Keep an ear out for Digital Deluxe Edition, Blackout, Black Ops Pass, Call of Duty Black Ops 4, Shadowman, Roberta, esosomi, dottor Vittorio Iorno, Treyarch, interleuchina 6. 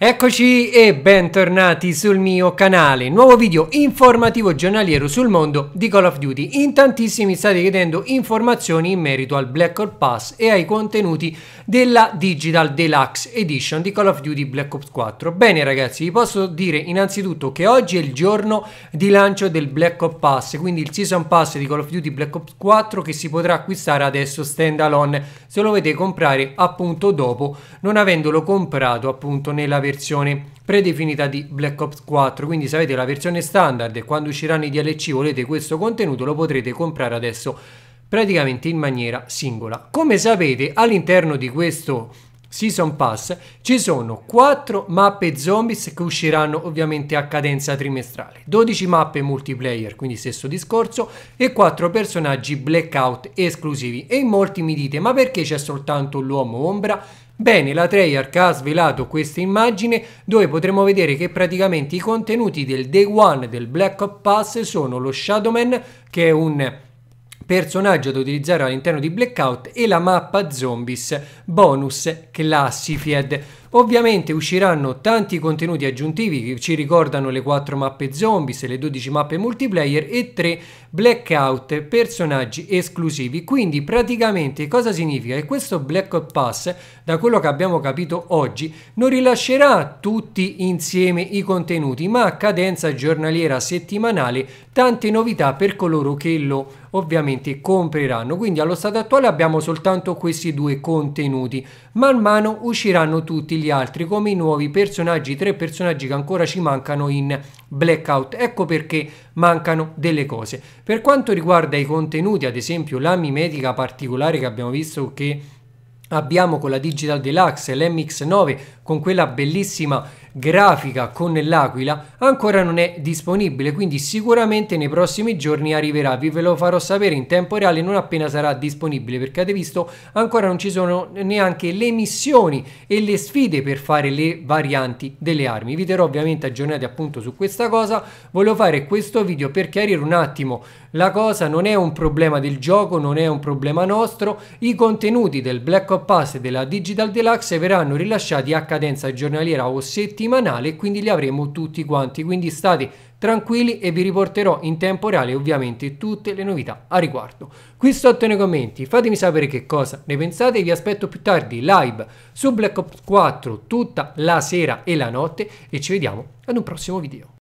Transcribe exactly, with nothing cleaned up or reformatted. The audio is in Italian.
Eccoci e bentornati sul mio canale, nuovo video informativo giornaliero sul mondo di Call of Duty. In tantissimi state chiedendo informazioni in merito al Black Ops Pass e ai contenuti della Digital Deluxe Edition di Call of Duty Black Ops quattro. Bene ragazzi, vi posso dire innanzitutto che oggi è il giorno di lancio del Black Ops Pass, quindi il Season Pass di Call of Duty Black Ops quattro che si potrà acquistare adesso stand alone se lo volete comprare appunto dopo, non avendolo comprato appunto nella versione versione predefinita di Black Ops quattro. Quindi se avete la versione standard e quando usciranno i D L C volete questo contenuto, lo potrete comprare adesso praticamente in maniera singola. Come sapete, all'interno di questo Season Pass ci sono quattro mappe zombies che usciranno ovviamente a cadenza trimestrale, dodici mappe multiplayer, quindi stesso discorso, e quattro personaggi Blackout esclusivi. E in molti mi dite: ma perché c'è soltanto l'uomo ombra? Bene, la Treyarch ha svelato questa immagine dove potremo vedere che praticamente i contenuti del Day One del Black Ops Pass sono lo Shadowman, che è un personaggio da utilizzare all'interno di Blackout, e la mappa Zombies Bonus Classified. Ovviamente usciranno tanti contenuti aggiuntivi che ci ricordano le quattro mappe zombies, le dodici mappe multiplayer e tre blackout personaggi esclusivi. Quindi praticamente cosa significa? Che questo Black Ops Pass, da quello che abbiamo capito oggi, non rilascerà tutti insieme i contenuti, ma a cadenza giornaliera settimanale tante novità per coloro che lo ovviamente compreranno. Quindi allo stato attuale abbiamo soltanto questi due contenuti, man mano usciranno tutti gli altri, come i nuovi personaggi, tre personaggi che ancora ci mancano in Blackout. Ecco perché mancano delle cose. Per quanto riguarda i contenuti, ad esempio la mimetica particolare che abbiamo visto che abbiamo con la Digital Deluxe, l'M X nove, con quella bellissima grafica con l'aquila, ancora non è disponibile, quindi sicuramente nei prossimi giorni arriverà. Vi ve lo farò sapere in tempo reale non appena sarà disponibile, perché avete visto ancora non ci sono neanche le missioni e le sfide per fare le varianti delle armi. Vi terrò ovviamente aggiornati appunto su questa cosa. Volevo fare questo video per chiarire un attimo la cosa. Non è un problema del gioco, non è un problema nostro. I contenuti del Black Ops Pass e della Digital Deluxe verranno rilasciati a cadenza giornaliera o settimanale, quindi li avremo tutti quanti. Quindi state tranquilli e vi riporterò in tempo reale ovviamente tutte le novità a riguardo. Qui sotto nei commenti fatemi sapere che cosa ne pensate. Vi aspetto più tardi live su Black Ops quattro tutta la sera e la notte e ci vediamo ad un prossimo video.